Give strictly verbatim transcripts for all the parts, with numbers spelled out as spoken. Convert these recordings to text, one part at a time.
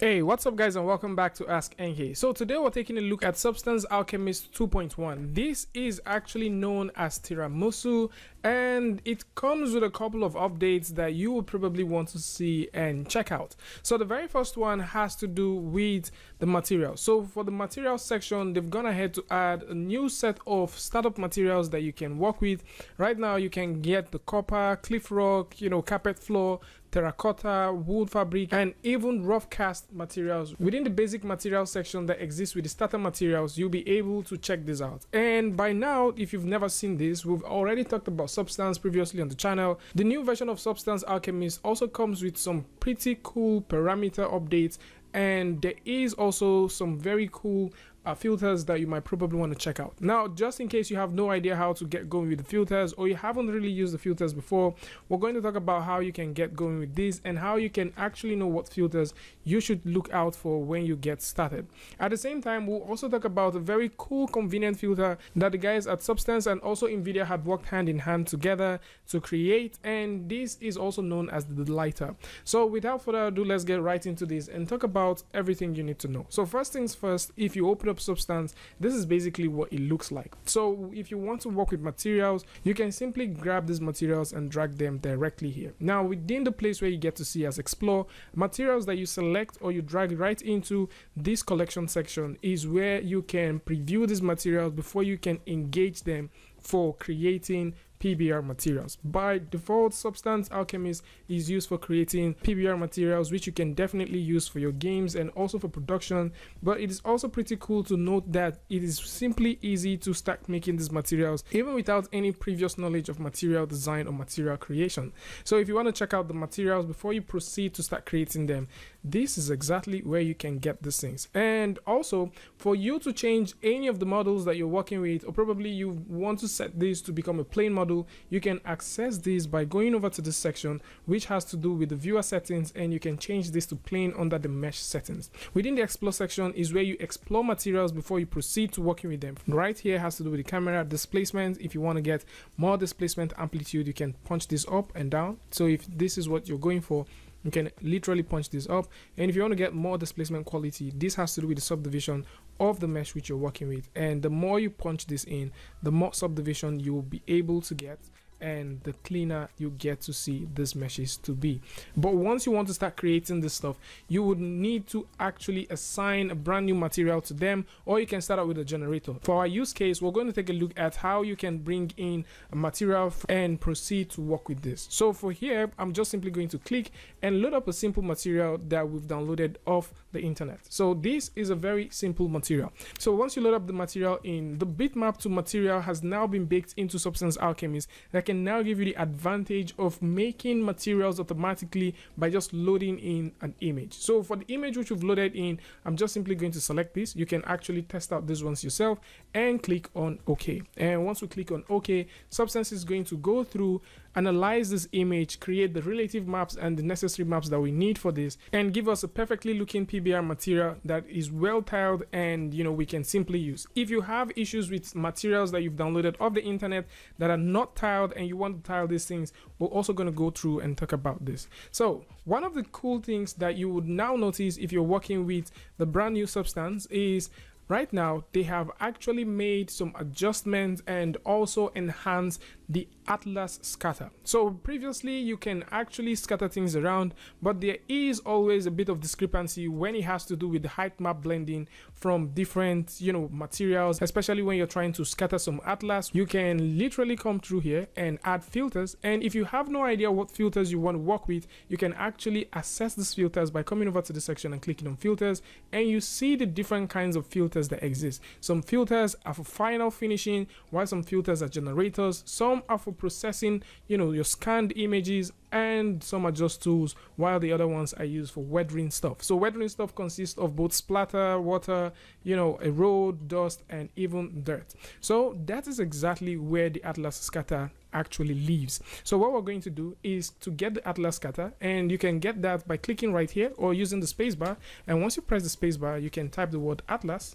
Hey, what's up guys, and welcome back to Ask N K. So today we're taking a look at Substance Alchemist two point one. This is actually known as Tiramisu, and it comes with a couple of updates that you will probably want to see and check out. So the very first one has to do with the material. So for the material section, they've gone ahead to add a new set of startup materials that you can work with. Right now you can get the copper, cliff rock, you know, carpet floor, terracotta, wood fabric, and even rough cast materials. Within the basic material section that exists with the starter materials, you'll be able to check this out. And by now, if you've never seen this, we've already talked about Substance previously on the channel. The new version of Substance Alchemist also comes with some pretty cool parameter updates, and there is also some very cool Uh, filters that you might probably want to check out. Now, just in case you have no idea how to get going with the filters, or you haven't really used the filters before, we're going to talk about how you can get going with this and how you can actually know what filters you should look out for when you get started. At the same time, we'll also talk about a very cool convenient filter that the guys at Substance and also Nvidia had worked hand in hand together to create, and this is also known as the lighter. So without further ado, let's get right into this and talk about everything you need to know. So first things first, if you open up Substance, this is basically what it looks like. So if you want to work with materials, you can simply grab these materials and drag them directly here. Now within the place where you get to see as explore, materials that you select or you drag right into this collection section is where you can preview these materials before you can engage them for creating P B R materials. By default, Substance Alchemist is used for creating P B R materials, which you can definitely use for your games and also for production, but it is also pretty cool to note that it is simply easy to start making these materials even without any previous knowledge of material design or material creation. So if you want to check out the materials before you proceed to start creating them, this is exactly where you can get these things. And also, for you to change any of the models that you're working with, or probably you want to set this to become a plain model, you can access this by going over to this section, which has to do with the viewer settings, and you can change this to plain under the mesh settings. Within the explore section is where you explore materials before you proceed to working with them. Right here has to do with the camera displacement. If you want to get more displacement amplitude, you can punch this up and down. So if this is what you're going for, you can literally punch this up. And if you want to get more displacement quality, this has to do with the subdivision of the mesh which you're working with, and the more you punch this in, the more subdivision you will be able to get, and the cleaner you get to see these meshes to be. But once you want to start creating this stuff, you would need to actually assign a brand new material to them, or you can start out with a generator. For our use case, we're going to take a look at how you can bring in a material and proceed to work with this. So for here, I'm just simply going to click and load up a simple material that we've downloaded off the internet. So this is a very simple material. So once you load up the material in, the bitmap to material has now been baked into Substance Alchemist that can can now give you the advantage of making materials automatically by just loading in an image. So for the image which you've loaded in, I'm just simply going to select this. You can actually test out these ones yourself and click on OK. And once we click on OK, Substance is going to go through, analyze this image, create the relative maps and the necessary maps that we need for this, and give us a perfectly looking P B R material that is well tiled and, you know, we can simply use. If you have issues with materials that you've downloaded off the internet that are not tiled and you want to tile these things, we're also going to go through and talk about this. So one of the cool things that you would now notice if you're working with the brand new Substance is right now they have actually made some adjustments and also enhanced the atlas scatter. So previously you can actually scatter things around, but there is always a bit of discrepancy when it has to do with the height map blending from different, you know, materials, especially when you're trying to scatter some atlas. You can literally come through here and add filters, and if you have no idea what filters you want to work with, you can actually access these filters by coming over to the section and clicking on filters, and you see the different kinds of filters that exist. Some filters are for final finishing, while some filters are generators, some are for processing, you know, your scanned images, and some are just tools, while the other ones are used for weathering stuff. So weathering stuff consists of both splatter, water, you know, erode, dust, and even dirt. So that is exactly where the atlas scatter actually leaves. So what we're going to do is to get the atlas scatter, and you can get that by clicking right here or using the spacebar. And once you press the spacebar, you can type the word atlas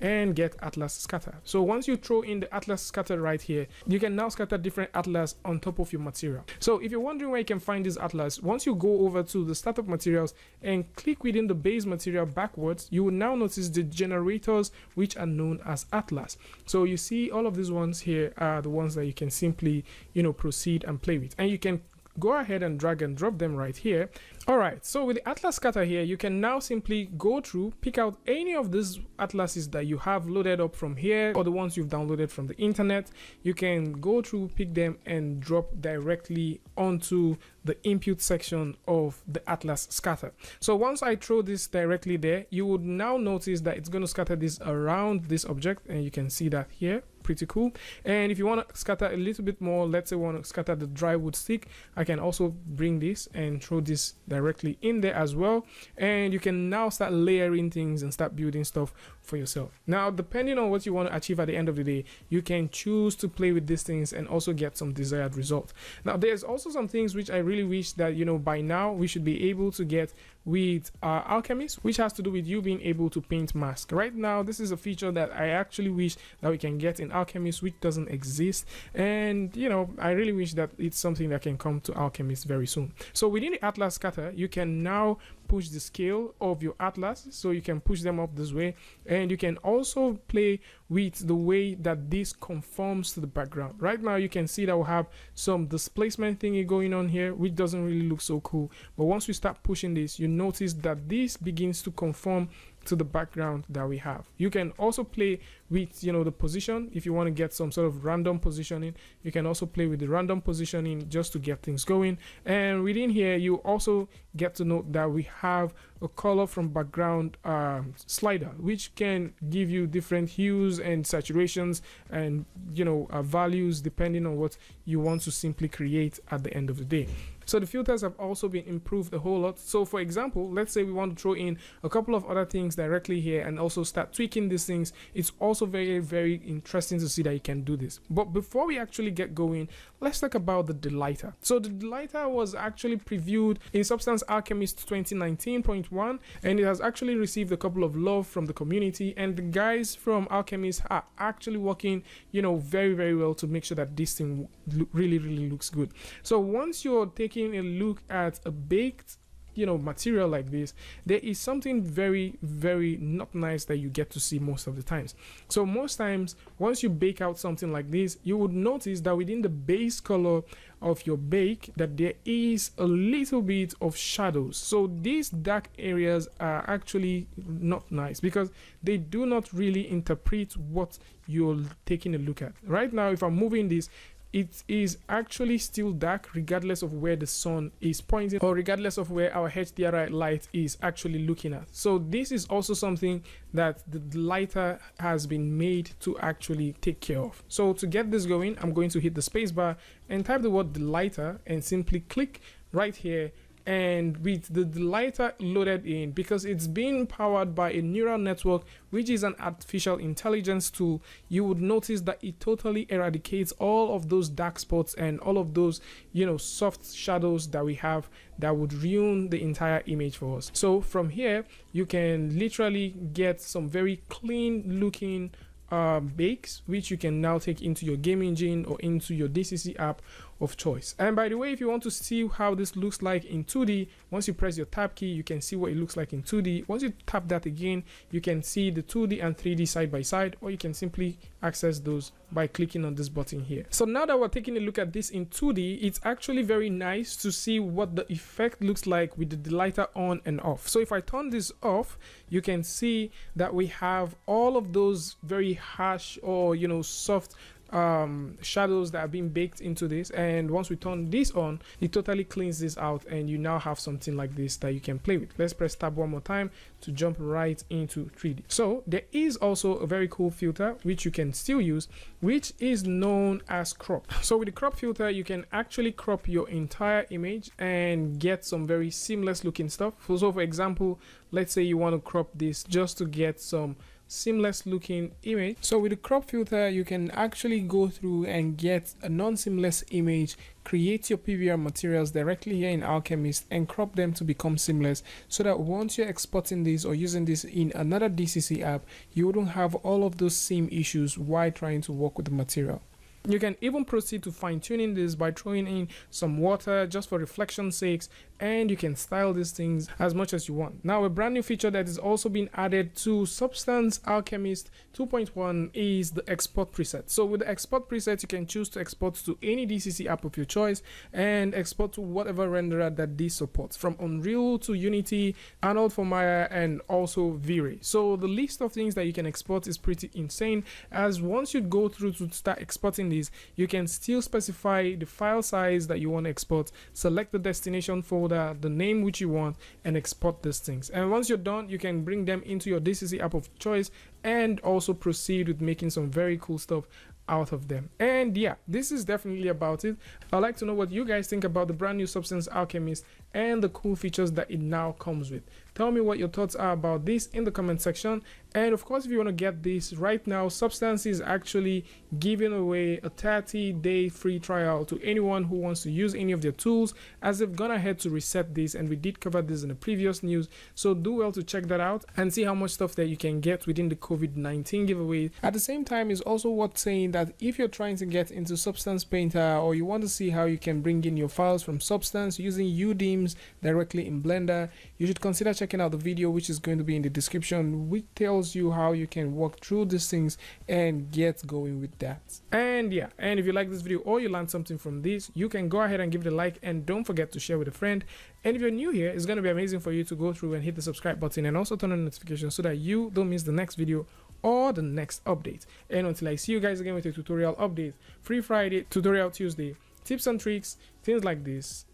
and get atlas scatter. So once you throw in the atlas scatter right here, you can now scatter different atlas on top of your material. So if you're wondering where you can find this atlas, once you go over to the startup materials and click within the base material backwards, you will now notice the generators which are known as atlas. So you see all of these ones here are the ones that you can simply, you know, proceed and play with, and you can go ahead and drag and drop them right here. All right, so with the atlas scatter here, you can now simply go through, pick out any of these atlases that you have loaded up from here or the ones you've downloaded from the internet. You can go through, pick them and drop directly onto the input section of the atlas scatter. So once I throw this directly there, you would now notice that it's going to scatter this around this object, and you can see that here. Pretty cool. And if you want to scatter a little bit more, let's say we want to scatter the dry wood stick, I can also bring this and throw this directly in there as well, and you can now start layering things and start building stuff for yourself. Now depending on what you want to achieve at the end of the day, you can choose to play with these things and also get some desired result. Now there's also some things which I really wish that, you know, by now we should be able to get with uh, Alchemist, which has to do with you being able to paint masks. Right now this is a feature that I actually wish that we can get in Alchemist, which doesn't exist, and you know, I really wish that it's something that can come to Alchemist very soon. So within the atlas scatter, you can now push the scale of your atlas, so you can push them up this way, and you can also play with the way that this conforms to the background. Right now you can see that we have some displacement thingy going on here, which doesn't really look so cool, but once we start pushing this, you notice that this begins to conform to the background that we have. You can also play with, you know, the position. If you want to get some sort of random positioning, you can also play with the random positioning just to get things going. And within here you also get to note that we have a color from background uh, slider, which can give you different hues and saturations and, you know, uh, values depending on what you want to simply create at the end of the day. So the filters have also been improved a whole lot. So for example, let's say we want to throw in a couple of other things directly here and also start tweaking these things. It's also very, very interesting to see that you can do this. But before we actually get going, let's talk about the delighter. So the delighter was actually previewed in Substance Alchemist twenty nineteen point one, and it has actually received a couple of love from the community, and the guys from Alchemist are actually working, you know, very, very well to make sure that this thing really, really looks good. So once you're taking a look at a baked, you know, material like this, there is something very, very not nice that you get to see most of the times. So most times once you bake out something like this, you would notice that within the base color of your bake that there is a little bit of shadows. So these dark areas are actually not nice because they do not really interpret what you're taking a look at. Right now if I'm moving this, it is actually still dark regardless of where the sun is pointing or regardless of where our H D R I light is actually looking at. So this is also something that the lighter has been made to actually take care of. So to get this going, I'm going to hit the spacebar and type the word lighter and simply click right here, and with the lighter loaded in, because it's being powered by a neural network which is an artificial intelligence tool, you would notice that it totally eradicates all of those dark spots and all of those, you know, soft shadows that we have that would ruin the entire image for us. So from here you can literally get some very clean looking Uh, bakes which you can now take into your game engine or into your D C C app of choice. And by the way, if you want to see how this looks like in two D, once you press your tab key you can see what it looks like in two D. Once you tap that again, you can see the two D and three D side by side, or you can simply access those by clicking on this button here. So now that we're taking a look at this in two D, it's actually very nice to see what the effect looks like with the delighter on and off. So if I turn this off, you can see that we have all of those very harsh or, you know, soft um shadows that have been baked into this, and once we turn this on, it totally cleans this out and you now have something like this that you can play with. Let's press tab one more time to jump right into three D. So there is also a very cool filter which you can still use, which is known as crop. So with the crop filter you can actually crop your entire image and get some very seamless looking stuff. So for example, let's say you want to crop this just to get some seamless looking image. So with the crop filter, you can actually go through and get a non-seamless image, create your P B R materials directly here in Alchemist and crop them to become seamless, so that once you're exporting this or using this in another D C C app, you wouldn't have all of those same issues while trying to work with the material. You can even proceed to fine-tuning this by throwing in some water just for reflection's sakes, and you can style these things as much as you want. Now, a brand new feature that is also being added to Substance Alchemist two point one is the export preset. So with the export preset, you can choose to export to any D C C app of your choice and export to whatever renderer that this supports, from Unreal to Unity, Arnold for Maya, and also V-Ray. So the list of things that you can export is pretty insane, as once you go through to start exporting these, you can still specify the file size that you want to export, select the destination folder, the name which you want, and export these things. And once you're done, you can bring them into your D C C app of choice and also proceed with making some very cool stuff out of them. And yeah, this is definitely about it. I'd like to know what you guys think about the brand new Substance Alchemist and the cool features that it now comes with. Tell me what your thoughts are about this in the comment section. And of course, if you want to get this right now, Substance is actually giving away a thirty day free trial to anyone who wants to use any of their tools, as they've gone ahead to reset this, and we did cover this in the previous news. So do well to check that out and see how much stuff that you can get within the COVID nineteen giveaway. At the same time, it's also worth saying that if you're trying to get into Substance Painter, or you want to see how you can bring in your files from Substance using U DIMs directly in Blender, you should consider checking out the video which is going to be in the description, which tells you how you can walk through these things and get going with that. And yeah, and if you like this video or you learned something from this, you can go ahead and give it a like, and don't forget to share with a friend. And if you're new here, it's going to be amazing for you to go through and hit the subscribe button and also turn on notifications, so that you don't miss the next video or the next update. And until I see you guys again with a tutorial update, Free Friday, Tutorial Tuesday, tips and tricks, things like this.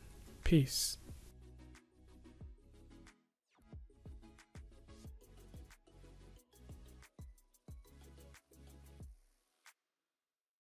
Peace.